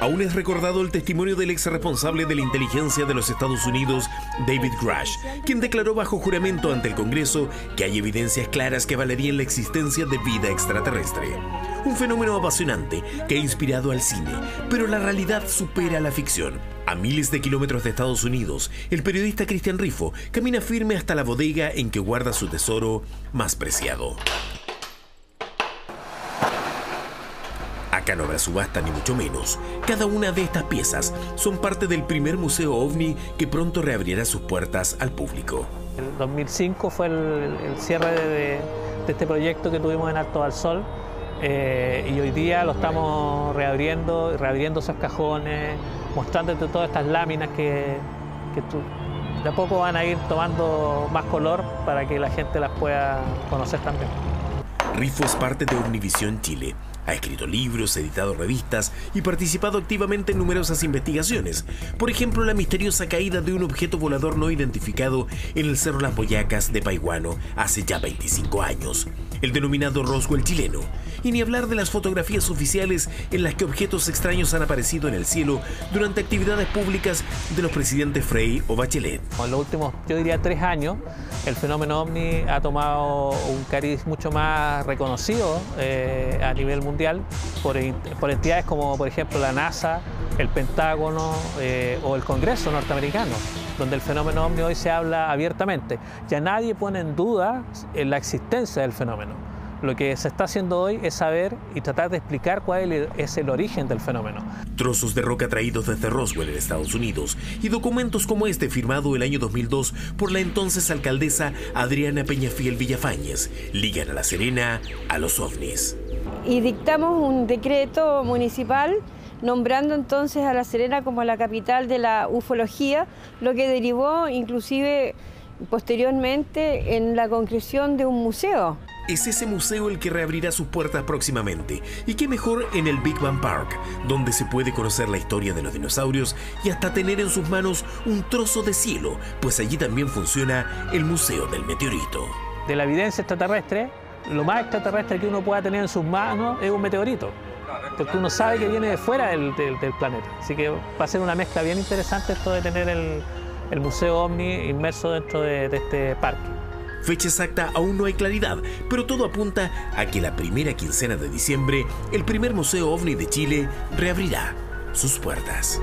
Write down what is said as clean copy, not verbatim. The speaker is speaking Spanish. Aún es recordado el testimonio del ex responsable de la inteligencia de los Estados Unidos, David Grusch, quien declaró bajo juramento ante el Congreso que hay evidencias claras que avalarían la existencia de vida extraterrestre. Un fenómeno apasionante que ha inspirado al cine, pero la realidad supera la ficción. A miles de kilómetros de Estados Unidos, el periodista Cristián Riffo camina firme hasta la bodega en que guarda su tesoro más preciado. Acá no habrá subasta ni mucho menos. Cada una de estas piezas son parte del primer museo OVNI que pronto reabrirá sus puertas al público. El 2005 fue el cierre de este proyecto que tuvimos en Alto al Sol y hoy día lo estamos reabriendo esos cajones, mostrándote todas estas láminas que tú, de a poco van a ir tomando más color para que la gente las pueda conocer también. Riffo es parte de Omnivisión Chile. Ha escrito libros, editado revistas y participado activamente en numerosas investigaciones. Por ejemplo, la misteriosa caída de un objeto volador no identificado en el Cerro Las Boyacas de Paiguano hace ya 25 años, el denominado Roswell chileno. Y ni hablar de las fotografías oficiales en las que objetos extraños han aparecido en el cielo durante actividades públicas de los presidentes Frei o Bachelet. En los últimos, yo diría, 3 años, el fenómeno OVNI ha tomado un cariz mucho más reconocido a nivel mundial por entidades como, por ejemplo, la NASA, el Pentágono o el Congreso norteamericano, donde el fenómeno OVNI hoy se habla abiertamente. Ya nadie pone en duda la existencia del fenómeno. Lo que se está haciendo hoy es saber y tratar de explicar cuál es el origen del fenómeno. Trozos de roca traídos desde Roswell en Estados Unidos y documentos como este firmado el año 2002 por la entonces alcaldesa Adriana Peñafiel Villafañez ligan a La Serena a los ovnis. Y dictamos un decreto municipal nombrando entonces a La Serena como la capital de la ufología, lo que derivó inclusive posteriormente en la concreción de un museo. Es ese museo el que reabrirá sus puertas próximamente, y qué mejor en el Big Bang Park, donde se puede conocer la historia de los dinosaurios y hasta tener en sus manos un trozo de cielo, pues allí también funciona el Museo del Meteorito. De la evidencia extraterrestre, lo más extraterrestre que uno pueda tener en sus manos es un meteorito, porque uno sabe que viene de fuera del planeta, así que va a ser una mezcla bien interesante esto de tener el Museo OVNI inmerso dentro de este parque. Fecha exacta aún no hay claridad, pero todo apunta a que la primera quincena de diciembre, el primer Museo OVNI de Chile reabrirá sus puertas.